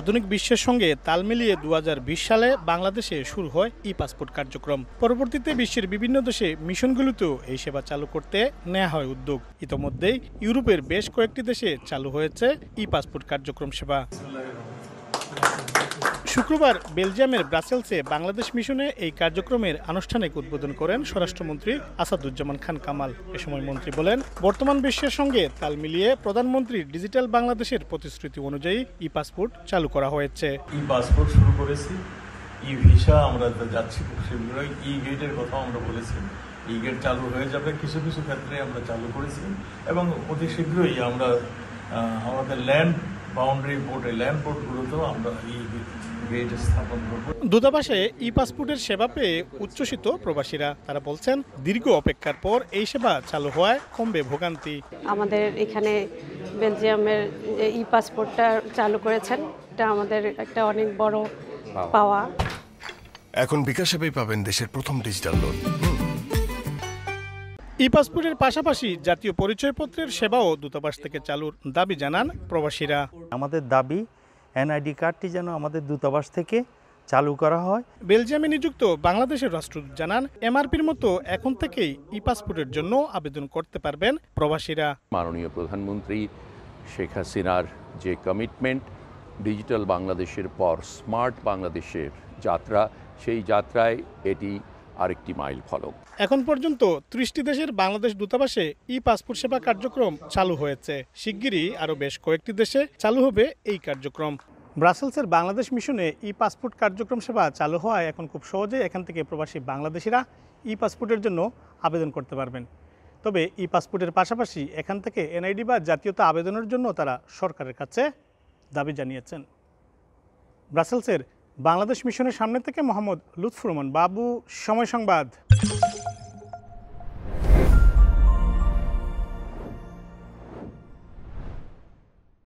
আধুনিক বিশ্বের সঙ্গে তাল মিলিয়ে 2020 সালে বাংলাদেশে শুরু হয় ই-পাসপোর্ট কার্যক্রম। পরবর্তীতে বিশ্বের বিভিন্ন দেশে মিশনগুলোতেও এই সেবা চালু করতে নেওয়া হয় উদ্যোগ। ইতোমধ্যেই ইউরোপের বেশ কয়েকটি দেশে চালু হয়েছে ই-পাসপোর্ট কার্যক্রম সেবা। শুক্রবার বেলজিয়ামের ব্রাসেলসে বাংলাদেশ মিশনে এই কার্যক্রমের আনুষ্ঠানিক উদ্বোধন করেন স্বরাষ্ট্রমন্ত্রী আসাদুজ্জামান খান কামাল। এ সময় মন্ত্রী বলেন, বর্তমান বিশ্বের সঙ্গে তাল মিলিয়ে প্রধানমন্ত্রীর ডিজিটাল বাংলাদেশের প্রতিশ্রুতি অনুযায়ী ই পাসপোর্ট চালু করা হয়েছে। ই পাসপোর্ট শুরু করেছি, ই ভিসা আমরা যাচ্ছি, ই গেটের কথা আমরা বলেছি, ই গেট চালু হয়ে যাবে, কিছু কিছু ক্ষেত্রে আমরা চালু করেছি এবং অতি শীঘ্রই আমরা আমাদের ল্যান্ড বাউন্ডারি বোর্ডে ল্যান্ড বোর্ডগুলোতেও আমরা দূতাবাসে ই পাসপোর্টের সেবা পেয়ে উচ্ছ্বসিত প্রবাসীরা। তারা বলছেন, দীর্ঘ অপেক্ষার পর এই সেবা চালু হওয়ায় কমবে ভোগান্তি। আমাদের এখানে বেলজিয়ামের ই পাসপোর্টটা চালু করেছেন, এটা আমাদের একটা অনেক বড় পাওয়া। এখন বিকাশে পাবেন দেশের প্রথম ডিজিটাল লোন। ই পাসপোর্টের পাশাপাশি জাতীয় পরিচয়পত্রের সেবাও দূতাবাস থেকে চালুর দাবি জানান প্রবাসীরা। আমাদের দাবি এনআইডি কার্ডটি যেন আমাদের দূতাবাস থেকে চালু করা হয়। বেলজিয়ামে নিযুক্ত বাংলাদেশের রাষ্ট্রদূত জানান, এমআরপির মতো এখন থেকেই ই পাসপোর্টের জন্য আবেদন করতে পারবেন প্রবাসীরা। মাননীয় প্রধানমন্ত্রী শেখ হাসিনার যে কমিটমেন্ট ডিজিটাল বাংলাদেশের পর স্মার্ট বাংলাদেশের যাত্রা, সেই যাত্রায় এটি আরেকটি মাইল ফলক। এখন পর্যন্ত ৩০টি দেশের বাংলাদেশ দূতাবাসে ই পাসপোর্ট সেবা কার্যক্রম চালু হয়েছে। শিগগিরই আরও বেশ কয়েকটি দেশে চালু হবে এই কার্যক্রম। ব্রাসেলসের বাংলাদেশ মিশনে ই পাসপোর্ট কার্যক্রম সেবা চালু হওয়ায় এখন খুব সহজে এখান থেকে প্রবাসী বাংলাদেশিরা ই পাসপোর্টের জন্য আবেদন করতে পারবেন। তবে ই পাসপোর্টের পাশাপাশি এখান থেকে এনআইডি বা জাতীয়তা আবেদনের জন্য তারা সরকারের কাছে দাবি জানিয়েছেন। ব্রাসেলসের বাংলাদেশ মিশনের সামনে থেকে মোহাম্মদ লুৎফুরমান বাবু, সময় সংবাদ।